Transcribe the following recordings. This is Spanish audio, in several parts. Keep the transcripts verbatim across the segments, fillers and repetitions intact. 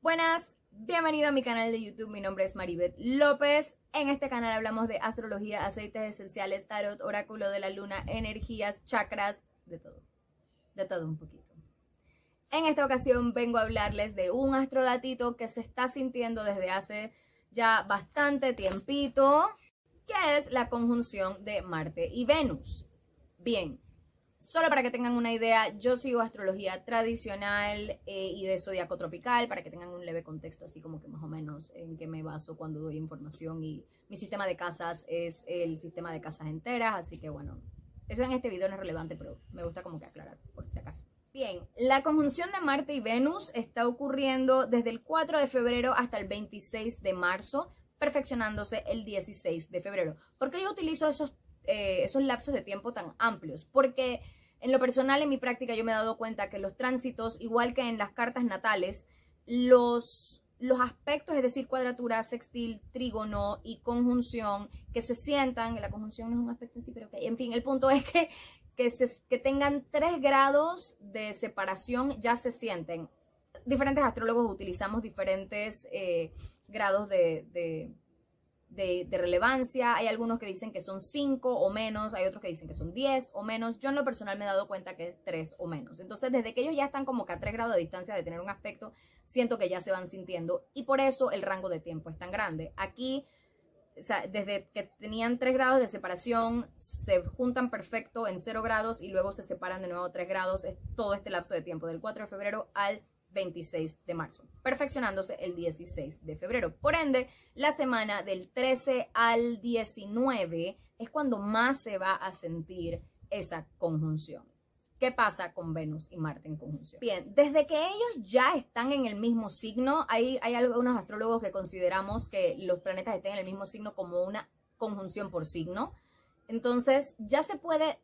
Buenas, bienvenido a mi canal de YouTube, mi nombre es Maribel López. En este canal hablamos de astrología, aceites esenciales, tarot, oráculo de la luna, energías, chakras, de todo, de todo un poquito. En esta ocasión vengo a hablarles de un astrodatito que se está sintiendo desde hace ya bastante tiempito, que es la conjunción de Marte y Venus. Bien, solo para que tengan una idea, yo sigo astrología tradicional eh, y de zodiaco tropical, para que tengan un leve contexto, así como que más o menos en qué me baso cuando doy información, y mi sistema de casas es el sistema de casas enteras, así que bueno, eso en este video no es relevante, pero me gusta como que aclarar por si acaso. Bien, la conjunción de Marte y Venus está ocurriendo desde el cuatro de febrero hasta el veintiséis de marzo, perfeccionándose el dieciséis de febrero. ¿Por qué yo utilizo esos, eh, esos lapsos de tiempo tan amplios? Porque en lo personal, en mi práctica, yo me he dado cuenta que los tránsitos, igual que en las cartas natales, los, los aspectos, es decir, cuadratura, sextil, trígono y conjunción, que se sientan, la conjunción no es un aspecto en sí, pero okay. En fin, el punto es que Que, se, que tengan tres grados de separación ya se sienten. Diferentes astrólogos utilizamos diferentes eh, grados de, de, de, de relevancia. Hay algunos que dicen que son cinco o menos, hay otros que dicen que son diez o menos. Yo en lo personal me he dado cuenta que es tres o menos. Entonces, desde que ellos ya están como que a tres grados de distancia de tener un aspecto, siento que ya se van sintiendo, y por eso el rango de tiempo es tan grande. Aquí, o sea, desde que tenían tres grados de separación, se juntan perfecto en cero grados y luego se separan de nuevo tres grados. Es todo este lapso de tiempo, del cuatro de febrero al veintiséis de marzo, perfeccionándose el dieciséis de febrero. Por ende, la semana del trece al diecinueve es cuando más se va a sentir esa conjunción. ¿Qué pasa con Venus y Marte en conjunción? Bien, desde que ellos ya están en el mismo signo, hay, hay algunos astrólogos que consideramos que los planetas estén en el mismo signo como una conjunción por signo. Entonces, ya se puede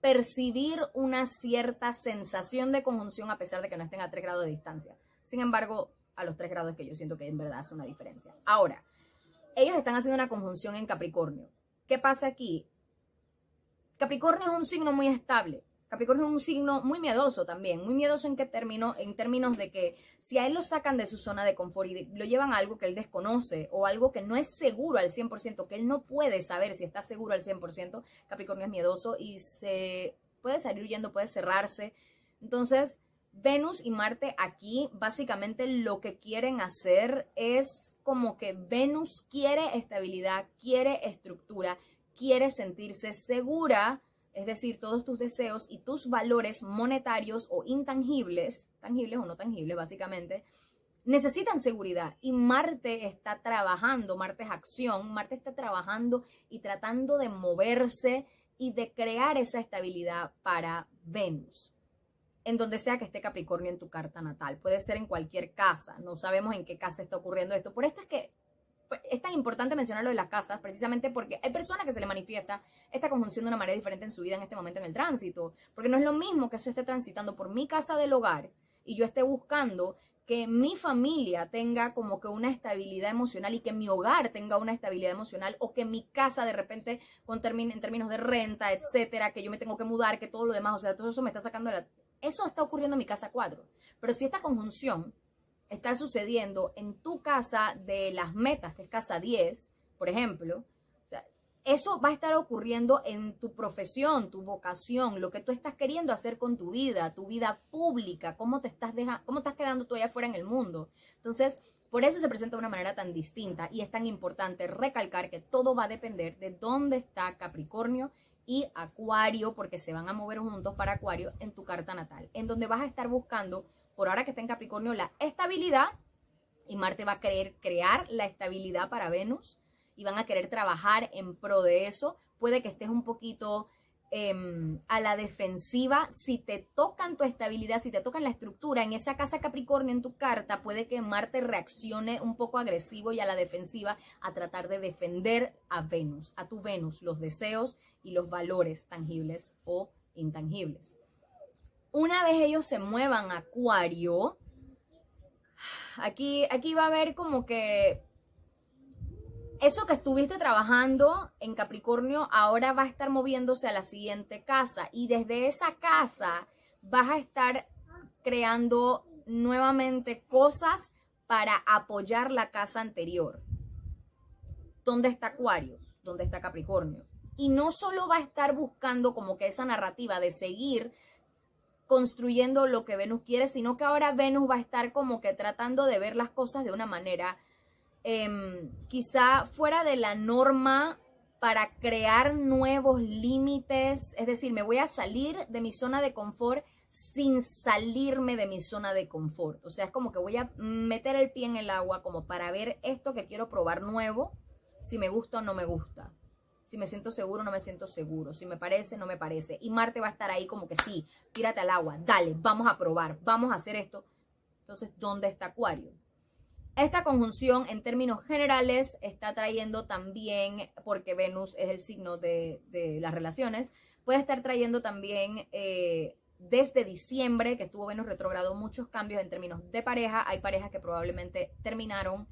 percibir una cierta sensación de conjunción a pesar de que no estén a tres grados de distancia. Sin embargo, a los tres grados que yo siento que en verdad hace una diferencia. Ahora, ellos están haciendo una conjunción en Capricornio. ¿Qué pasa aquí? Capricornio es un signo muy estable. Capricornio es un signo muy miedoso también, muy miedoso en qué término, en términos de que si a él lo sacan de su zona de confort y de, lo llevan a algo que él desconoce o algo que no es seguro al cien por ciento, que él no puede saber si está seguro al cien por ciento, Capricornio es miedoso y se puede salir huyendo, puede cerrarse. Entonces, Venus y Marte aquí básicamente lo que quieren hacer es como que Venus quiere estabilidad, quiere estructura, quiere sentirse segura. Es decir, todos tus deseos y tus valores monetarios o intangibles, tangibles o no tangibles básicamente, necesitan seguridad. Y Marte está trabajando, Marte es acción, Marte está trabajando y tratando de moverse y de crear esa estabilidad para Venus. En donde sea que esté Capricornio en tu carta natal, puede ser en cualquier casa, no sabemos en qué casa está ocurriendo esto. Por esto es que es tan importante mencionar lo de las casas, precisamente porque hay personas que se les manifiesta esta conjunción de una manera diferente en su vida en este momento en el tránsito, porque no es lo mismo que eso esté transitando por mi casa del hogar y yo esté buscando que mi familia tenga como que una estabilidad emocional y que mi hogar tenga una estabilidad emocional, o que mi casa de repente con términ- en términos de renta, etcétera, que yo me tengo que mudar, que todo lo demás, o sea, todo eso me está sacando de la... Eso está ocurriendo en mi casa cuatro, pero si esta conjunción está sucediendo en tu casa de las metas, que es casa diez, por ejemplo, o sea, eso va a estar ocurriendo en tu profesión, tu vocación, lo que tú estás queriendo hacer con tu vida, tu vida pública, cómo te estás dejando, cómo estás quedando tú allá afuera en el mundo. Entonces, por eso se presenta de una manera tan distinta, y es tan importante recalcar que todo va a depender de dónde está Capricornio y Acuario, porque se van a mover juntos para Acuario en tu carta natal, en donde vas a estar buscando, por ahora que está en Capricornio, la estabilidad, y Marte va a querer crear la estabilidad para Venus y van a querer trabajar en pro de eso. Puede que estés un poquito eh, a la defensiva. Si te tocan tu estabilidad, si te tocan la estructura en esa casa Capricornio en tu carta, puede que Marte reaccione un poco agresivo y a la defensiva a tratar de defender a Venus, a tu Venus, los deseos y los valores tangibles o intangibles. Una vez ellos se muevan a Acuario, aquí, aquí va a haber como que Eso que estuviste trabajando en Capricornio ahora va a estar moviéndose a la siguiente casa y desde esa casa vas a estar creando nuevamente cosas para apoyar la casa anterior. ¿Dónde está Acuario? ¿Dónde está Capricornio? Y no solo va a estar buscando como que esa narrativa de seguir construyendo lo que Venus quiere, sino que ahora Venus va a estar como que tratando de ver las cosas de una manera Eh, quizá fuera de la norma para crear nuevos límites. Es decir, me voy a salir de mi zona de confort sin salirme de mi zona de confort. O sea, es como que voy a meter el pie en el agua como para ver esto que quiero probar nuevo, si me gusta o no me gusta, si me siento seguro o no me siento seguro, si me parece o no me parece. Y Marte va a estar ahí como que sí, tírate al agua, dale, vamos a probar, vamos a hacer esto. Entonces, ¿dónde está Acuario? Esta conjunción en términos generales está trayendo también, porque Venus es el signo de, de las relaciones, puede estar trayendo también eh, desde diciembre, que estuvo Venus retrógrado, muchos cambios en términos de pareja. Hay parejas que probablemente terminaron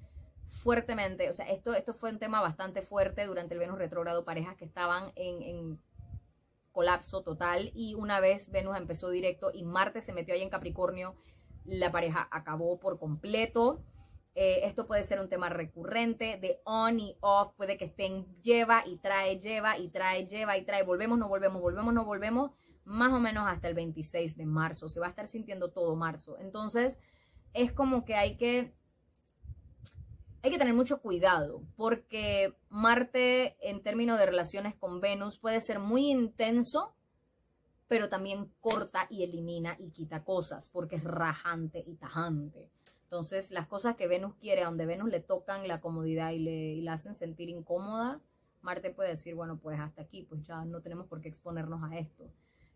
fuertemente. O sea, esto, esto fue un tema bastante fuerte durante el Venus retrógrado, parejas que estaban en, en colapso total y una vez Venus empezó directo y Marte se metió ahí en Capricornio, la pareja acabó por completo. Eh, esto puede ser un tema recurrente de on y off, puede que estén lleva y trae, lleva y trae, lleva y trae, volvemos, no volvemos, volvemos, no volvemos, más o menos hasta el veintiséis de marzo, se va a estar sintiendo todo marzo. Entonces es como que hay que, hay que tener mucho cuidado porque Marte en términos de relaciones con Venus puede ser muy intenso, pero también corta y elimina y quita cosas porque es rajante y tajante. Entonces, las cosas que Venus quiere, a donde Venus le tocan la comodidad y le y la hacen sentir incómoda, Marte puede decir, bueno, pues hasta aquí, pues ya no tenemos por qué exponernos a esto.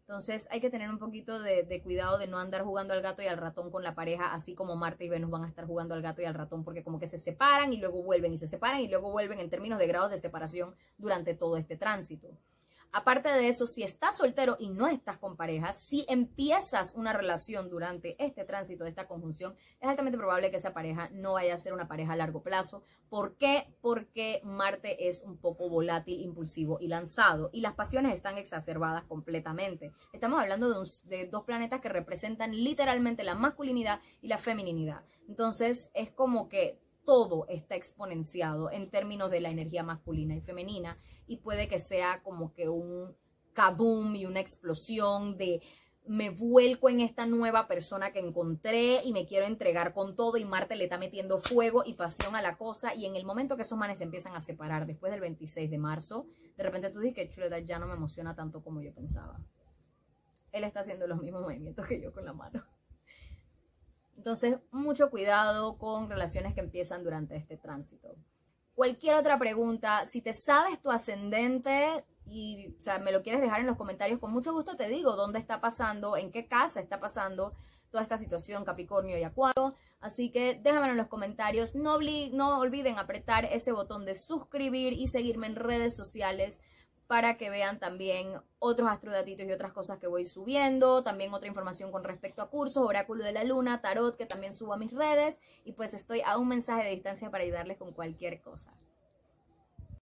Entonces, hay que tener un poquito de, de cuidado de no andar jugando al gato y al ratón con la pareja, así como Marte y Venus van a estar jugando al gato y al ratón, porque como que se separan y luego vuelven, y se separan y luego vuelven en términos de grados de separación durante todo este tránsito. Aparte de eso, si estás soltero y no estás con pareja, si empiezas una relación durante este tránsito, esta conjunción, es altamente probable que esa pareja no vaya a ser una pareja a largo plazo. ¿Por qué? Porque Marte es un poco volátil, impulsivo y lanzado. Y las pasiones están exacerbadas completamente. Estamos hablando de, un, de dos planetas que representan literalmente la masculinidad y la femininidad. Entonces, es como que todo está exponenciado en términos de la energía masculina y femenina y puede que sea como que un kaboom y una explosión de me vuelco en esta nueva persona que encontré y me quiero entregar con todo y Marte le está metiendo fuego y pasión a la cosa y en el momento que esos manes se empiezan a separar después del veintiséis de marzo, de repente tú dices que chuleta ya no me emociona tanto como yo pensaba. Él está haciendo los mismos movimientos que yo con la mano. Entonces, mucho cuidado con relaciones que empiezan durante este tránsito. Cualquier otra pregunta, si te sabes tu ascendente y o sea, me lo quieres dejar en los comentarios, con mucho gusto te digo dónde está pasando, en qué casa está pasando toda esta situación Capricornio y Acuario. Así que déjamelo en los comentarios. No, no olviden apretar ese botón de suscribir y seguirme en redes sociales para que vean también otros astrodatitos y otras cosas que voy subiendo, también otra información con respecto a cursos, Oráculo de la Luna, Tarot, que también subo a mis redes, y pues estoy a un mensaje de distancia para ayudarles con cualquier cosa.